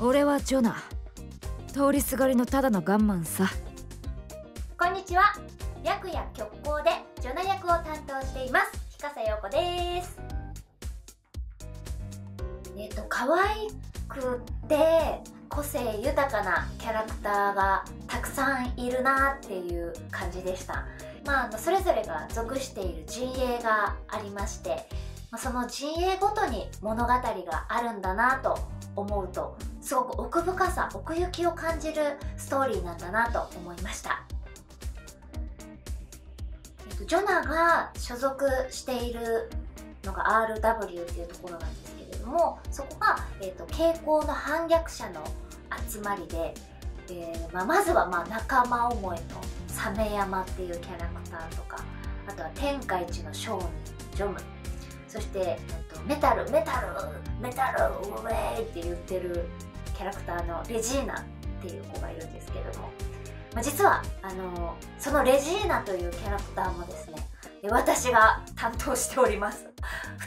俺はジョナ。通りすがりのただのガンマンさ。こんにちは。役や曲行でジョナ役を担当しています日笠陽子です。可愛くて個性豊かなキャラクターがたくさんいるなっていう感じでした。それぞれが属している陣営がありまして、その陣営ごとに物語があるんだなと思うと、すごく奥深さ奥行きを感じるストーリーなんだなと思いました。ジョナが所属しているのが RW っていうところなんですけれども、そこが、蛍光の反逆者の集まりで、まずは仲間思いのサメ山っていうキャラクターとか、あとは天下一の商人ジョム、そしてメタルウェイって言ってるキャラクターのレジーナっていう子がいるんですけれども、実はそのレジーナというキャラクターもですね、私が担当しております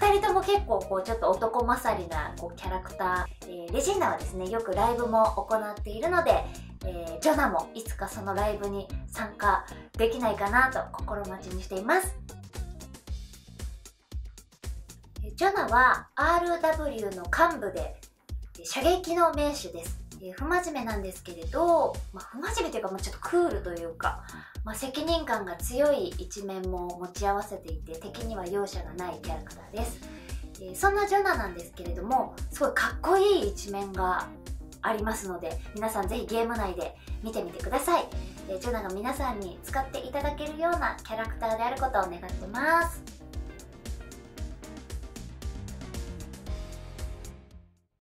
2人とも結構ちょっと男勝りなキャラクター、レジーナはですねよくライブも行っているので、ジョナもいつかそのライブに参加できないかなと心待ちにしています。ジョナは RW の幹部で射撃の名手です。不真面目なんですけれど、不真面目というか、ちょっとクールというか、責任感が強い一面も持ち合わせていて、敵には容赦がないキャラクターです。そんなジョナなんですけれども、すごいかっこいい一面がありますので、皆さんぜひゲーム内で見てみてください。ジョナが皆さんに使っていただけるようなキャラクターであることを願ってます。